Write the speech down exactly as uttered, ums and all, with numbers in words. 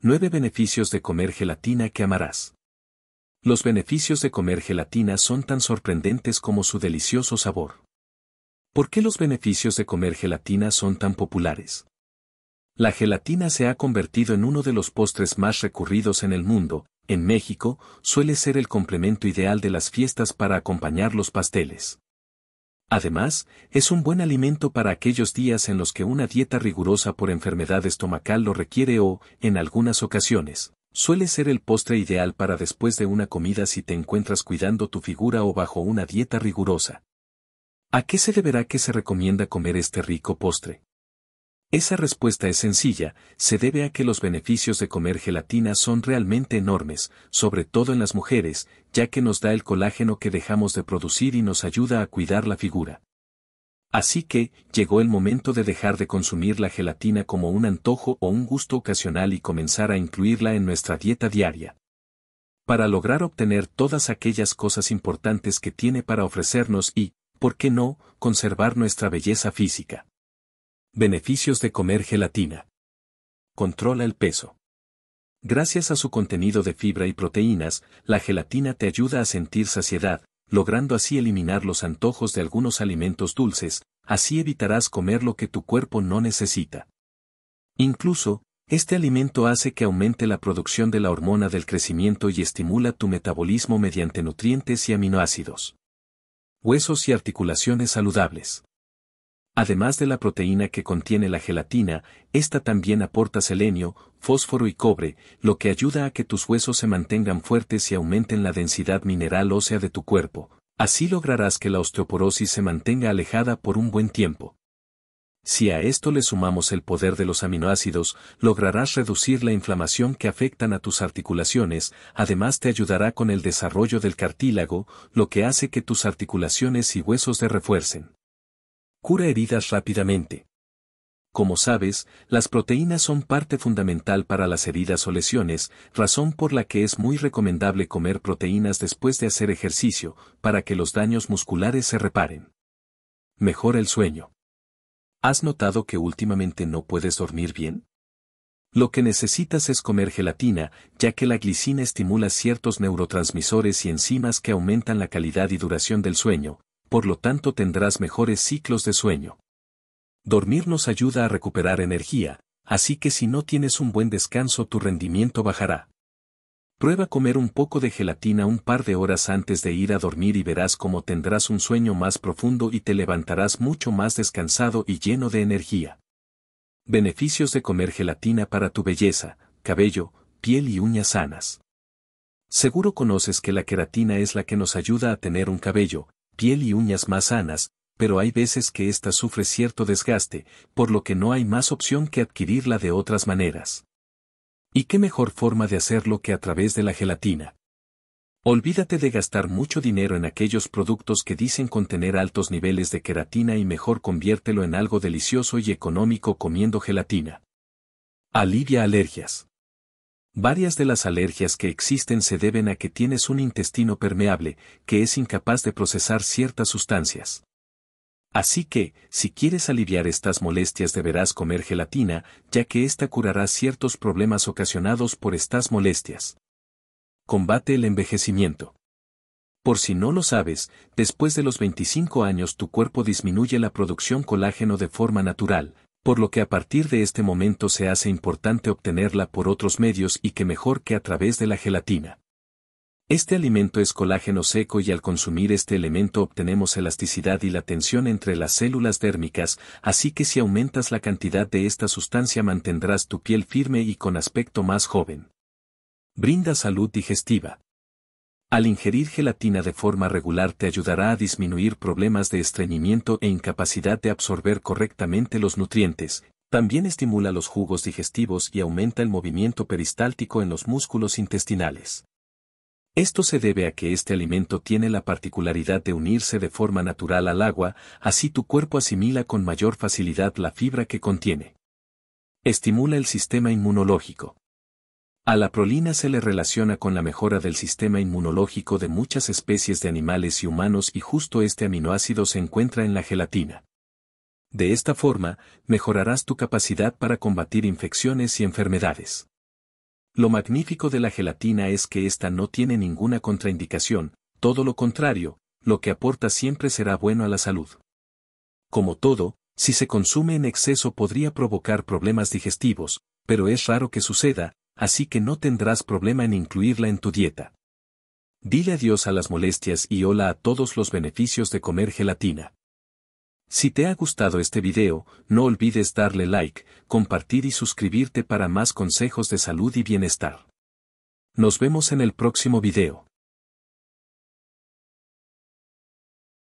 nueve beneficios de comer gelatina que amarás. Los beneficios de comer gelatina son tan sorprendentes como su delicioso sabor. ¿Por qué los beneficios de comer gelatina son tan populares? La gelatina se ha convertido en uno de los postres más recurridos en el mundo. En México, suele ser el complemento ideal de las fiestas para acompañar los pasteles. Además, es un buen alimento para aquellos días en los que una dieta rigurosa por enfermedad estomacal lo requiere o, en algunas ocasiones, suele ser el postre ideal para después de una comida si te encuentras cuidando tu figura o bajo una dieta rigurosa. ¿A qué se deberá que se recomienda comer este rico postre? Esa respuesta es sencilla, se debe a que los beneficios de comer gelatina son realmente enormes, sobre todo en las mujeres, ya que nos da el colágeno que dejamos de producir y nos ayuda a cuidar la figura. Así que, llegó el momento de dejar de consumir la gelatina como un antojo o un gusto ocasional y comenzar a incluirla en nuestra dieta diaria. Para lograr obtener todas aquellas cosas importantes que tiene para ofrecernos y, ¿por qué no?, conservar nuestra belleza física. Beneficios de comer gelatina. Controla el peso. Gracias a su contenido de fibra y proteínas, la gelatina te ayuda a sentir saciedad, logrando así eliminar los antojos de algunos alimentos dulces, así evitarás comer lo que tu cuerpo no necesita. Incluso, este alimento hace que aumente la producción de la hormona del crecimiento y estimula tu metabolismo mediante nutrientes y aminoácidos. Huesos y articulaciones saludables. Además de la proteína que contiene la gelatina, esta también aporta selenio, fósforo y cobre, lo que ayuda a que tus huesos se mantengan fuertes y aumenten la densidad mineral ósea de tu cuerpo. Así lograrás que la osteoporosis se mantenga alejada por un buen tiempo. Si a esto le sumamos el poder de los aminoácidos, lograrás reducir la inflamación que afectan a tus articulaciones, además te ayudará con el desarrollo del cartílago, lo que hace que tus articulaciones y huesos se refuercen. Cura heridas rápidamente. Como sabes, las proteínas son parte fundamental para las heridas o lesiones, razón por la que es muy recomendable comer proteínas después de hacer ejercicio, para que los daños musculares se reparen. Mejora el sueño. ¿Has notado que últimamente no puedes dormir bien? Lo que necesitas es comer gelatina, ya que la glicina estimula ciertos neurotransmisores y enzimas que aumentan la calidad y duración del sueño. Por lo tanto tendrás mejores ciclos de sueño. Dormir nos ayuda a recuperar energía, así que si no tienes un buen descanso tu rendimiento bajará. Prueba comer un poco de gelatina un par de horas antes de ir a dormir y verás cómo tendrás un sueño más profundo y te levantarás mucho más descansado y lleno de energía. Beneficios de comer gelatina para tu belleza, cabello, piel y uñas sanas. Seguro conoces que la queratina es la que nos ayuda a tener un cabello, piel y uñas más sanas, pero hay veces que ésta sufre cierto desgaste, por lo que no hay más opción que adquirirla de otras maneras. ¿Y qué mejor forma de hacerlo que a través de la gelatina? Olvídate de gastar mucho dinero en aquellos productos que dicen contener altos niveles de queratina y mejor conviértelo en algo delicioso y económico comiendo gelatina. Alivia alergias. Varias de las alergias que existen se deben a que tienes un intestino permeable, que es incapaz de procesar ciertas sustancias. Así que, si quieres aliviar estas molestias deberás comer gelatina, ya que esta curará ciertos problemas ocasionados por estas molestias. Combate el envejecimiento. Por si no lo sabes, después de los veinticinco años tu cuerpo disminuye la producción de colágeno de forma natural, por lo que a partir de este momento se hace importante obtenerla por otros medios y que mejor que a través de la gelatina. Este alimento es colágeno seco y al consumir este elemento obtenemos elasticidad y la tensión entre las células dérmicas, así que si aumentas la cantidad de esta sustancia mantendrás tu piel firme y con aspecto más joven. Brinda salud digestiva. Al ingerir gelatina de forma regular te ayudará a disminuir problemas de estreñimiento e incapacidad de absorber correctamente los nutrientes. También estimula los jugos digestivos y aumenta el movimiento peristáltico en los músculos intestinales. Esto se debe a que este alimento tiene la particularidad de unirse de forma natural al agua, así tu cuerpo asimila con mayor facilidad la fibra que contiene. Estimula el sistema inmunológico. A la prolina se le relaciona con la mejora del sistema inmunológico de muchas especies de animales y humanos y justo este aminoácido se encuentra en la gelatina. De esta forma, mejorarás tu capacidad para combatir infecciones y enfermedades. Lo magnífico de la gelatina es que esta no tiene ninguna contraindicación, todo lo contrario, lo que aporta siempre será bueno a la salud. Como todo, si se consume en exceso podría provocar problemas digestivos, pero es raro que suceda, así que no tendrás problema en incluirla en tu dieta. Dile adiós a las molestias y hola a todos los beneficios de comer gelatina. Si te ha gustado este video, no olvides darle like, compartir y suscribirte para más consejos de salud y bienestar. Nos vemos en el próximo video.